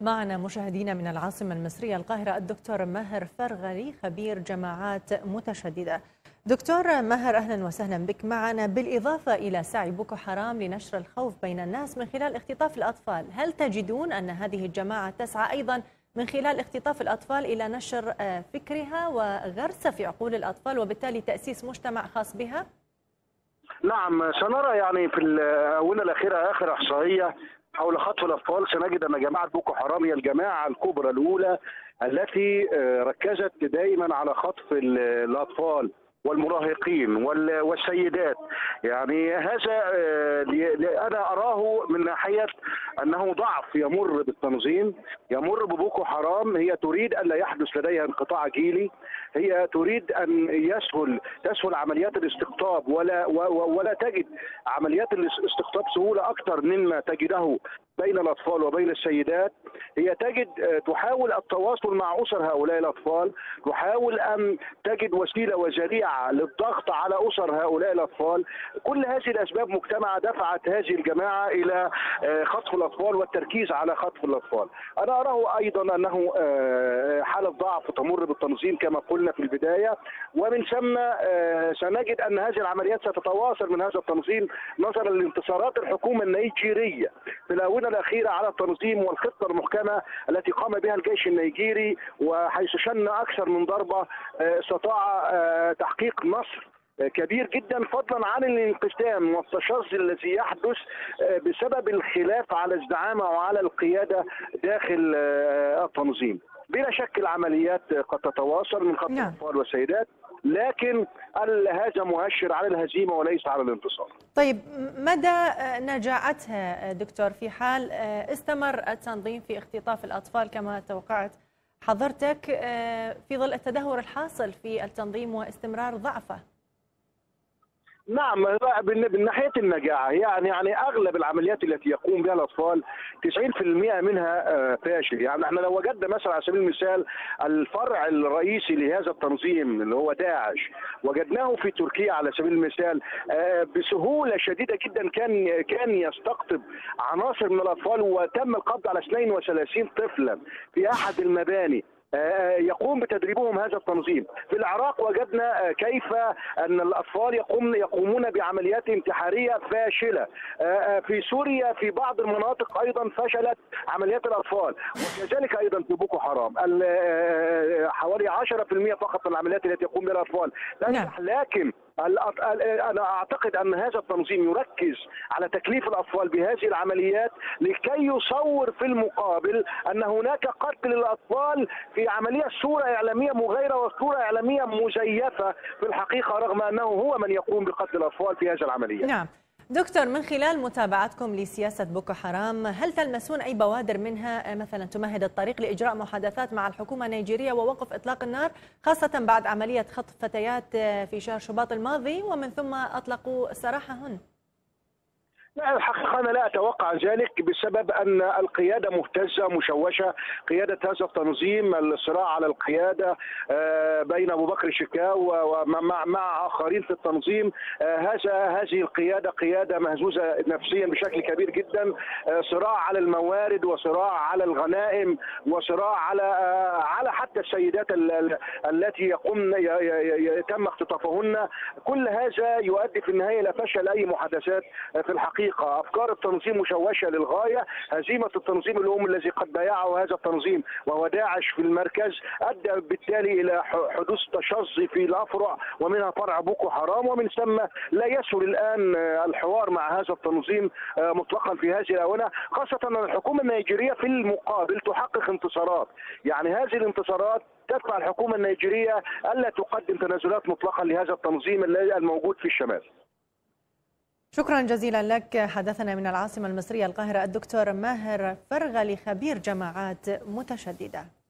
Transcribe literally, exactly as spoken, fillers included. معنا مشاهدينا من العاصمة المصرية القاهرة الدكتور ماهر فرغلي خبير جماعات متشددة. دكتور ماهر أهلا وسهلا بك معنا. بالإضافة إلى سعي بوكو حرام لنشر الخوف بين الناس من خلال اختطاف الأطفال، هل تجدون أن هذه الجماعة تسعى أيضا من خلال اختطاف الأطفال إلى نشر فكرها وغرسه في عقول الأطفال وبالتالي تأسيس مجتمع خاص بها؟ نعم، سنرى يعني في الآونة الأخيرة آخر إحصائية حول خطف الأطفال سنجد أن جماعة بوكو حرام هي الجماعة الكبرى الأولى التي ركزت دائما على خطف الأطفال والمراهقين والسيدات. يعني هذا أنا أراه من ناحية أنه ضعف يمر بالتنظيم، يمر ببوكو حرام. هي تريد أن لا يحدث لديها انقطاع جيلي، هي تريد أن يسهل تسهل عمليات الاستقطاب، ولا ولا تجد عمليات الاستقطاب سهولة أكثر مما تجده بين الأطفال وبين السيدات. هي تجد تحاول التواصل مع أسر هؤلاء الأطفال، تحاول أن تجد وسيلة وذريعة للضغط على أسر هؤلاء الأطفال. كل هذه الأسباب مجتمعة دفعت هذه الجماعة إلى خطف الأطفال والتركيز على خطف الأطفال. أنا أراه أيضا أنه حالة ضعف تمر بالتنظيم كما قلنا في البداية، ومن ثم سنجد أن هذه العمليات ستتواصل من هذا التنظيم نظرا لانتصارات الحكومة النيجيرية في الآونة الأخيرة على التنظيم والخطة المحكمة التي قام بها الجيش النيجيري، وحيث شن أكثر من ضربة استطاع تحقيق نصر كبير جدا، فضلا عن الانقسام والتشظ الذي يحدث بسبب الخلاف على الزعامة وعلى القيادة داخل التنظيم. بلا شك العمليات قد تتواصل من خطف الأطفال والسيدات، لكن هذا مؤشر على الهزيمة وليس على الانتصار. طيب، مدى نجاعتها دكتور في حال استمر التنظيم في اختطاف الأطفال كما توقعت حضرتك في ظل التدهور الحاصل في التنظيم واستمرار ضعفه؟ نعم، من ناحية النجاعة يعني يعني أغلب العمليات التي يقوم بها الأطفال تسعين بالمئة منها فاشل. يعني احنا لو وجدنا مثلا على سبيل المثال الفرع الرئيسي لهذا التنظيم اللي هو داعش، وجدناه في تركيا على سبيل المثال بسهولة شديدة جدا كان كان يستقطب عناصر من الأطفال، وتم القبض على اثنين وثلاثين طفلا في أحد المباني يقوم بتدريبهم هذا التنظيم. في العراق وجدنا كيف أن الأطفال يقوم يقومون بعمليات انتحارية فاشلة. في سوريا في بعض المناطق أيضا فشلت عمليات الأطفال، وكذلك أيضا في بوكو حرام حوالي عشرة بالمئة فقط من العمليات التي يقوم بها الأطفال. لكن أنا أعتقد أن هذا التنظيم يركز على تكليف الأطفال بهذه العمليات لكي يصور في المقابل أن هناك قتل للأطفال في عملية صورة إعلامية مغايرة وصورة إعلامية مزيفة في الحقيقة، رغم أنه هو من يقوم بقتل الأطفال في هذه العملية. نعم دكتور، من خلال متابعتكم لسياسة بوكو حرام، هل تلمسون أي بوادر منها مثلا تمهد الطريق لإجراء محادثات مع الحكومة النيجيرية ووقف إطلاق النار، خاصة بعد عملية خطف فتيات في شهر شباط الماضي ومن ثم أطلقوا سراحهن؟ لا، الحقيقة أنا لا أتوقع ذلك بسبب أن القيادة مهتزة مشوشة. قيادة هذا التنظيم، الصراع على القيادة بين أبو بكر شكاو ومع آخرين في التنظيم، هذا هذه القيادة قيادة مهزوزة نفسيا بشكل كبير جدا. صراع على الموارد، وصراع على الغنائم، وصراع على على حتى السيدات التي يقوم يتم اختطافهن. كل هذا يؤدي في النهاية إلى فشل أي محادثات في الحقيقة. أفكار التنظيم مشوشة للغاية. هزيمة التنظيم الأم الذي قد بايعه هذا التنظيم وهو داعش في المركز أدى بالتالي إلى حدوث تشظي في الأفرع ومنها فرع بوكو حرام، ومن ثم لا يسهل الآن الحوار مع هذا التنظيم مطلقا في هذه الآونة، خاصة أن الحكومة النيجيرية في المقابل تحقق انتصارات. يعني هذه الانتصارات تدفع الحكومة النيجيرية ألا تقدم تنازلات مطلقا لهذا التنظيم الموجود في الشمال. شكرا جزيلا لك. حدثنا من العاصمة المصرية القاهرة الدكتور ماهر فرغلي خبير جماعات متشددة.